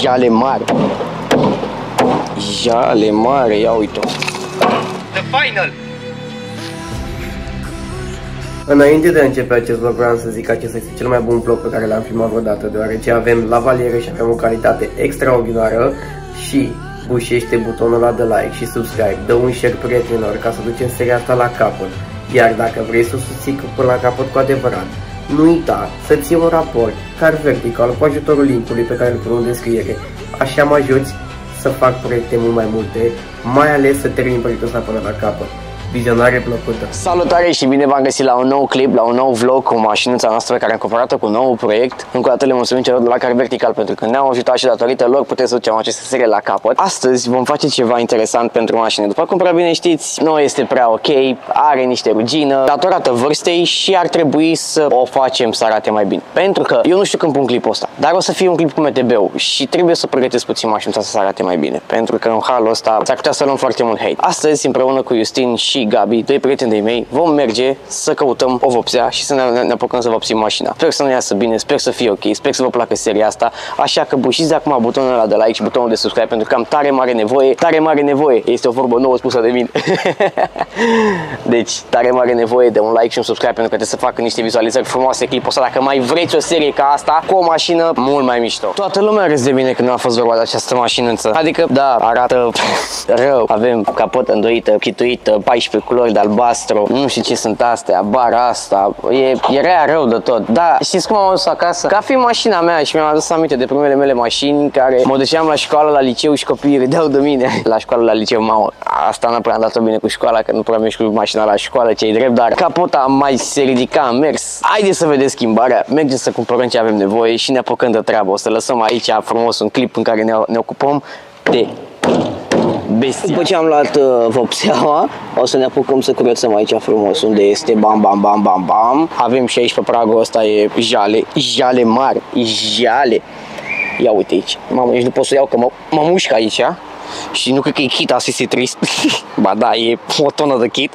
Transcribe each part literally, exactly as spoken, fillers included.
Jale mare. Jale mare, ia uite-o. The final! Înainte de a începe acest vlog, vreau să zic că acesta este cel mai bun vlog pe care l-am filmat vreodată, deoarece avem la valiere și avem o calitate extraordinară și bușește butonul ăla de like și subscribe, dă un share prietenilor ca să ducem seria asta la capăt, iar dacă vrei să o susții până la capăt cu adevărat, nu uita să ții un raport CarVertical cu ajutorul linkului pe care îl pun în descriere, așa mă ajuți să fac proiecte mult mai multe, mai ales să termin proiectul ăsta până la capăt. Vizionare plăcută! Salutare și bine v-am găsit la un nou clip, la un nou vlog cu mașinuța noastră care am cumpărat-o cu un nou proiect. Încă o dată le mulțumim celor de la CarVertical pentru că ne-au ajutat și datorită lor puteți să ducem această serie la capăt. Astăzi vom face ceva interesant pentru mașină. După cum prea bine știți, nu este prea ok, are niște rugină, datorată vârstei și ar trebui să o facem să arate mai bine. Pentru că eu nu știu când pun clipul ăsta, dar o să fie un clip cu M T B-ul și trebuie să pregătesc puțin mașinuța să arate mai bine. Pentru că în halul ăsta s-ar putea să luăm foarte mult hate. Astăzi, împreună cu Justin și Gabi, doi prieteni de mei, vom merge să căutăm o vopsea și să ne, ne apucăm să vopsim mașina. Sper să ne iasă bine, sper să fie ok, sper să vă placă seria asta, așa că bușiți de acum butonul ăla de like și butonul de subscribe pentru că am tare mare nevoie, tare mare nevoie, este o vorbă nouă spusă de mine. Deci, tare mare nevoie de un like și un subscribe pentru că trebuie să facă niște vizualizări frumoase clipul ăsta, dacă mai vreți o serie ca asta, cu o mașină mult mai mișto. Toată lumea râs de mine când a fost vorba de această mașinăță, adică, da, arată rău, avem capotă îndoită, chituită, paisprezece culori de albastru, nu știu ce sunt astea, bara asta, e, era rău de tot. Da, știți cum am adus acasă? Ca fi mașina mea și mi-am adus aminte de primele mele mașini care mă duceam la școală, la liceu și copiii râdeau de mine. La școală, la liceu, mamă, asta n-a prea dat-o bine cu școala, că nu prea mergi cu mașina la școală, ce-i drept, dar capota mai se ridica, am mers. Haideți să vedeți schimbarea, mergem să cumpărăm ce avem nevoie și ne apucăm de treabă. O să lăsăm aici frumos un clip în care ne, ne ocupăm de... Bestia. După ce am luat uh, vopseaua, o să ne apucăm să curățăm aici frumos, unde este bam, bam, bam, bam, bam. Avem și aici pe pragul ăsta e jale, jale mari, jale. Ia uite aici, mamă, nici nu pot să iau că mă, mă mușc aici și nu cred că e chit, asta este trist. Ba da, e o tonă de chit.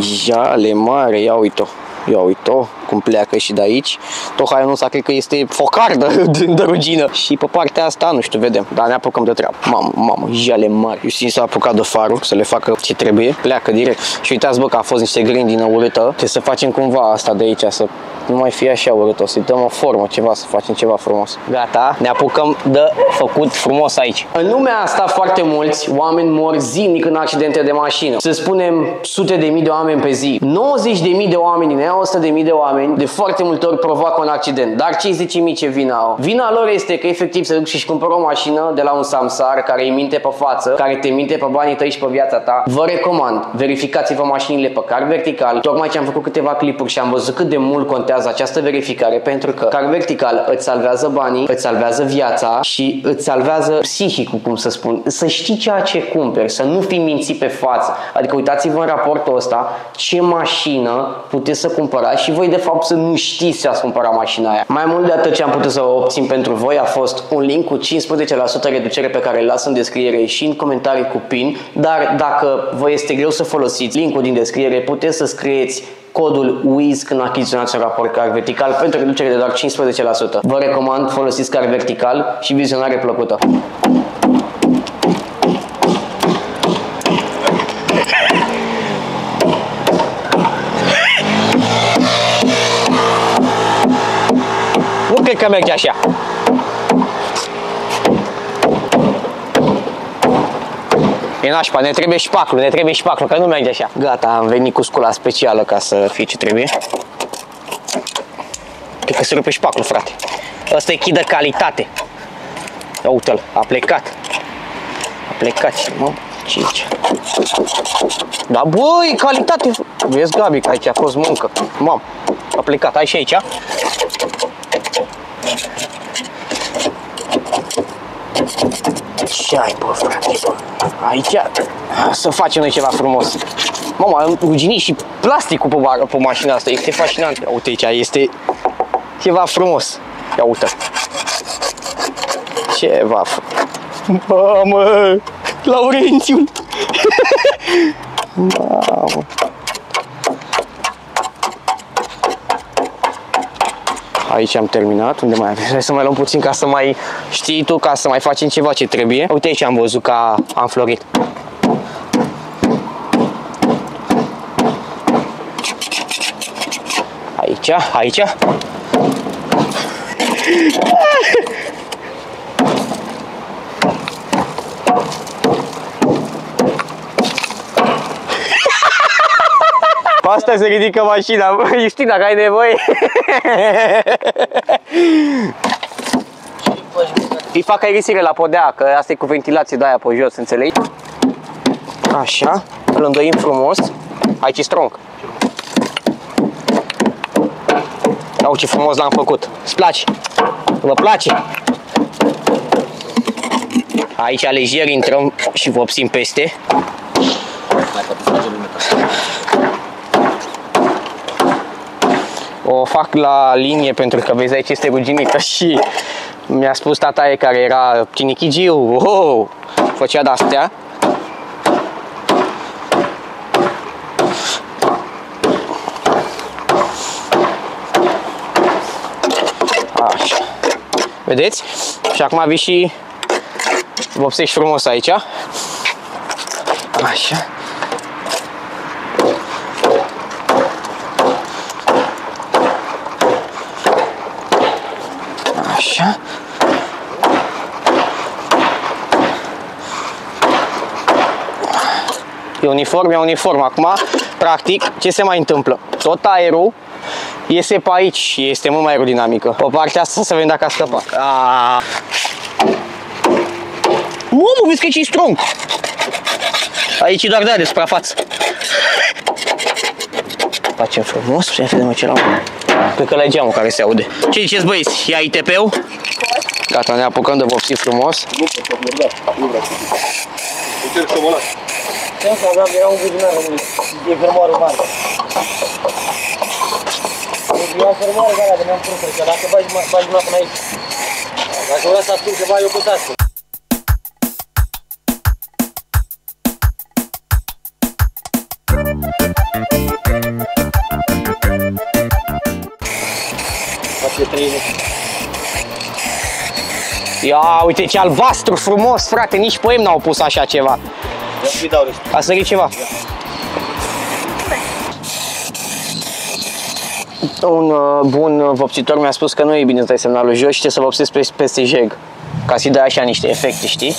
Jale mare, ia uite-o. Ia uite-o, cum pleacă și de aici. Tohaiul ăsta cred că este focardă de rugină. Și pe partea asta, nu știu, vedem. Dar ne apucăm de treabă. Mamă, mamă, jale mari. Justin s-a apucat de farul să le facă ce trebuie. Pleacă direct. Și uitați, bă, că a fost niște grindină urâtă. Trebuie să facem cumva asta de aici, să nu mai fie așa urât. O să-i dăm o formă, ceva, să facem ceva frumos. Gata, ne apucăm de făcut frumos aici. În lumea asta foarte mulți oameni mor zilnic în accidente de mașină. Să spunem sute de mii de oameni pe zi. nouăzeci de mii de oameni din o sută de mii de oameni de foarte multe ori provoacă un accident. Dar cei zece mii ce vina au? Vina lor este că efectiv se duc și-și cumpără o mașină de la un samsar care îi minte pe față, care te minte pe banii tăi și pe viața ta. Vă recomand, verificați-vă mașinile pe CarVertical. Tocmai ce am făcut câteva clipuri și am văzut cât de mult contează această verificare, pentru că CarVertical îți salvează banii, îți salvează viața și îți salvează psihicul, cum să spun. Să știi ceea ce cumperi, să nu fii mințit pe față. Adică uitați-vă în raportul ăsta ce mașină puteți să cumpărați și voi de fapt să nu știți să ați cumpărat mașina aia. Mai mult de atât, ce am putut să obțin pentru voi a fost un link cu cincisprezece la sută reducere pe care îl las în descriere și în comentarii cu PIN, dar dacă vă este greu să folosiți linkul din descriere, puteți să scrieți codul WIZZ când achiziționați un raport CarVertical pentru reducere de doar cincisprezece la sută. Vă recomand, folosiți CarVertical și vizionare plăcută! Că merge așa. E nașpa, ne trebuie șpaclu, ne trebuie șpaclu, că nu merge așa. Gata, am venit cu scula specială ca să fie ce trebuie. Cred că se rupe șpaclu, frate. Asta e chid de calitate. Uite-l, a plecat. A plecat, mă, ce aici? Da, băi, calitate. Vezi, Gabi, că aici a fost muncă. Mamă, a plecat, hai și aici. Ce ai, bă, frate? Aici să facem noi ceva frumos. Mama, am ruginit și plasticul pe, pe mașina asta, este fascinant. Ia uite aici, este ceva frumos. Ia uite. Ceva frumos. Mamă, Laurențiu. Mamă. Aici am terminat, unde mai avem? Hai să mai luăm puțin ca să mai știi tu, ca să mai facem ceva ce trebuie. Uite aici am văzut că am florit. Aici, aici. Asta se ridică mașina, știi dacă ai nevoie. Îi fac aerisire la podea, că asta e cu ventilație de aia pe jos, înțelegi? Așa, îl îndoim frumos. Aici e strong. Au, ce frumos l-am făcut. Îți place? Vă place? Aici lejer intrăm și vopsim peste. O fac la linie pentru că, vezi, aici este ruginită și mi-a spus tataie care era tinichigiu, oh, făcea de-astea. Așa. Vedeți? Și acum vii și vopsești frumos aici. Așa. Așa. E uniform, e uniform. Acum, practic, ce se mai întâmplă? Tot aerul iese pe aici și este mult mai aerodinamică. Pe partea asta să vedem dacă a scăpat. Mamă, vezi că aici e strong. Aici e doar de aia de suprafață. Facem frumos, să vedem ce la unul. Cred că la geamul care se aude. Ce ziceți, băieți? Ia I T P-ul? Gata, ne apucăm de vopsit frumos. Nu pot, nu vreau să încerc să mă las. Cred că aveam, era un buzinar român. E fermoarul mare. E o fermoară de alea de mi-am pruncă, că dacă bagi mâna până aici. Dacă vreau să ascult ceva, eu pot astfel. Ia uite ce albastru frumos, frate, nici poem n-au pus așa ceva. A sărit ceva. Un uh, bun vopsitor mi-a spus că nu e bine să dai semnalul jos și trebuie să vopsesc pe, peste jeg. Ca să-i dai așa niște efecte, știi?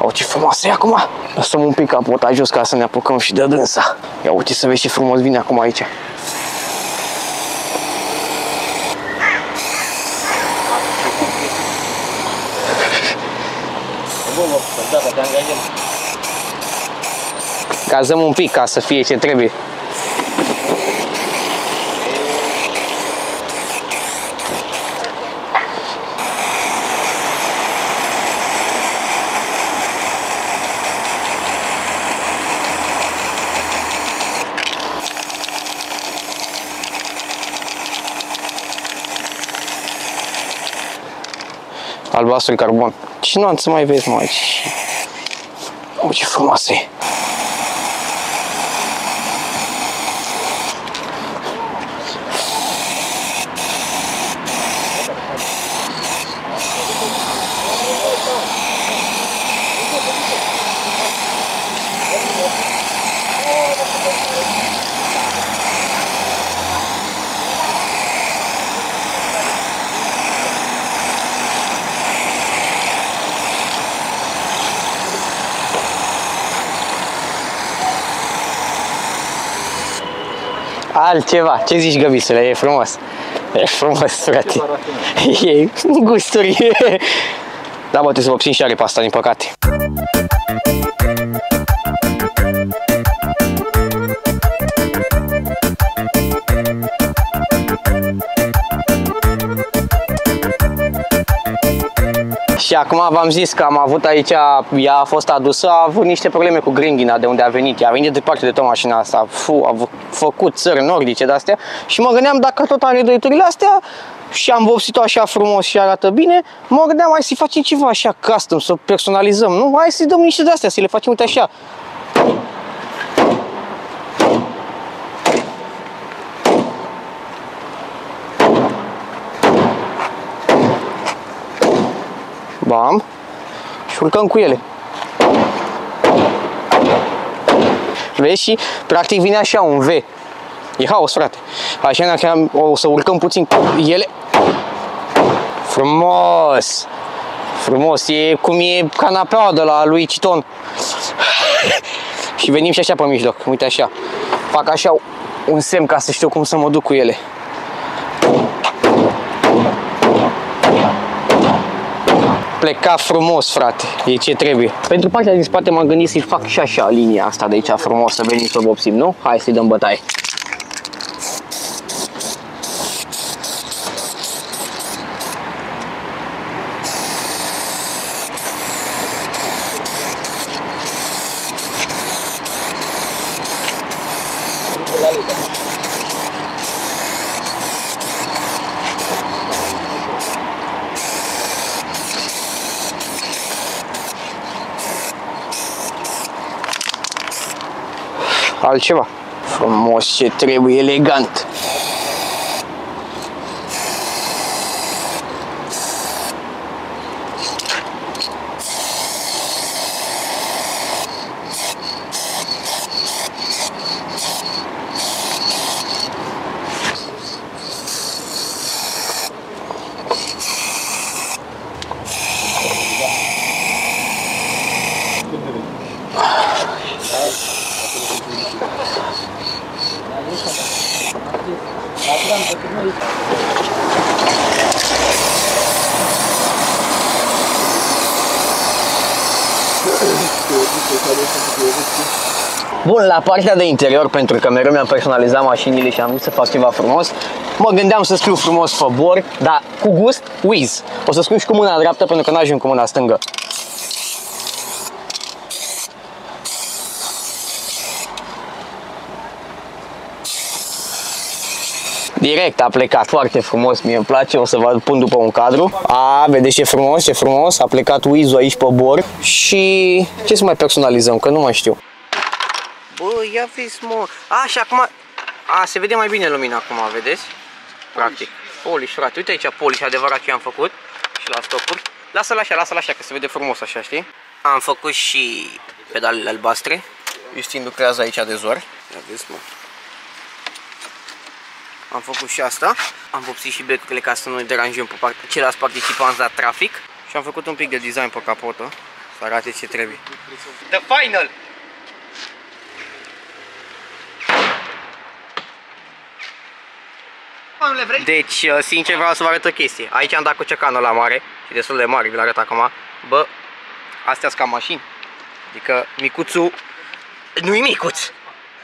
O, ce frumoasă e acum! Lăsăm un pic capota jos ca să ne apucăm și de dânsa. Ia uite să vezi ce frumos vine acum aici. Gazăm un pic ca să fie ce trebuie. Albastrul carbon. Și nu am să mai vezi, mă, aici. O, ce frumoasă e. Altceva. Ce zici, Găbisule? E frumos. E frumos, frate. E gusturi. Da, bă, trebuie să vopsim și aripa asta, din păcate. Și acum v-am zis că am avut aici, ea a fost adusă, a avut niște probleme cu grindina de unde a venit. Ea a venit departe de tot mașina asta, Fu, a făcut țări nordice de-astea și mă gândeam dacă tot are doiturile astea, și am vopsit-o așa frumos și arată bine, mă gândeam, hai să-i facem ceva așa custom, să personalizăm, nu? Hai să-i dăm niște de-astea, să le facem, uite așa. Bam! Și urcăm cu ele. Vezi? Și practic vine așa un V. E haos, frate. Așa dacă o să urcăm puțin cu ele. Frumos! Frumos! E cum e canapeaua de la lui Citon. Și venim și așa pe mijloc. Uite așa. Fac așa un semn ca să știu cum să mă duc cu ele. Pleca frumos, frate. E ce trebuie. Pentru partea din spate m-am gândit să-i fac și așa linia asta de aici frumos, să venim să vopsim, nu? Hai să-i dăm bătaie. Altceva. Frumos, ce trebuie, elegant. Bun, la partea de interior, pentru că mereu mi-am personalizat mașinile și am vrut să fac ceva frumos, mă gândeam să scriu frumos pe bord, dar cu gust, WIZZ. O să scriu și cu mâna dreaptă pentru că n-ajung cu mâna stângă. Direct a plecat, foarte frumos, mie îmi place, o să vă pun după un cadru. A, vedeți ce frumos, ce frumos, a plecat WIZZ-ul aici pe bord și ce să mai personalizăm, că nu mai știu. Bă, ia vezi, mă, a, și acum, a, se vede mai bine lumina acum, vedeți? Practic, polish, frate, uite aici polish, adevărat ce am făcut și la stopuri. Lasă-l așa, lasă-l așa, că se vede frumos așa, știi? Am făcut și pedalele albastre, Justin lucrează aici de zor. Ia vezi, mă. Am făcut și asta, am vopsit și becurile ca să nu-i deranjăm pe part ceilalți participanți la trafic și am făcut un pic de design pe capotă, să arate ce trebuie. The final! Deci, sincer, vreau să vă arăt o chestie. Aici am dat cu cecanul la mare, e destul de mare, vi-l arăt acum. Bă, astea-s ca mașini. Adică, micuțul nu-i micuț.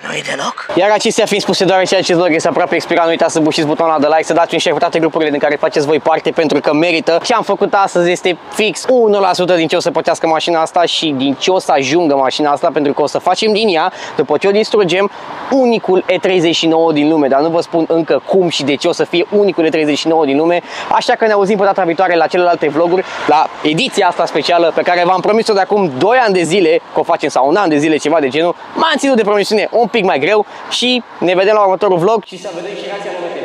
Nu-i deloc. Iar acestea fiind spuse, deoarece acest vlog este aproape expirat, nu uitați să bușiți butonul ăla de like, să dați un share pe toate grupurile din care faceți voi parte, pentru că merită. Ce am făcut astăzi este fix unu la sută din ce o să pătească mașina asta și din ce o să ajungă mașina asta, pentru că o să facem din ea, după ce o distrugem, unicul E treizeci și nouă din lume. Dar nu vă spun încă cum și de ce o să fie unicul E treizeci și nouă din lume. Așa că ne auzim pe data viitoare la celelalte vloguri, la ediția asta specială pe care v-am promis-o de acum doi ani de zile, că o facem sau un an de zile, ceva de genul. M-am ținut de promisiune, un pic mai greu și ne vedem la următorul vlog și să vedem și reacția.